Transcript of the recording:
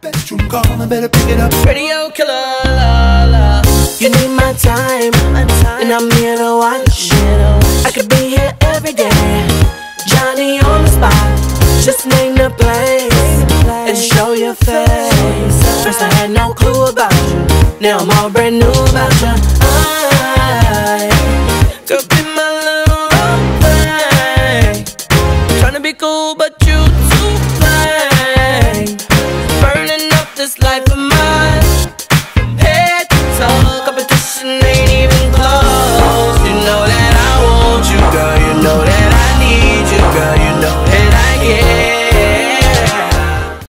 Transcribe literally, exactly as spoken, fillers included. Bedroom calling, better pick it up. Radio killer, la la. You need my time, my time. And I'm here to watch. I could be here every day. Johnny on the spot, just name the place and show your face. First I had no clue about you, now I'm all brand new about you. I could be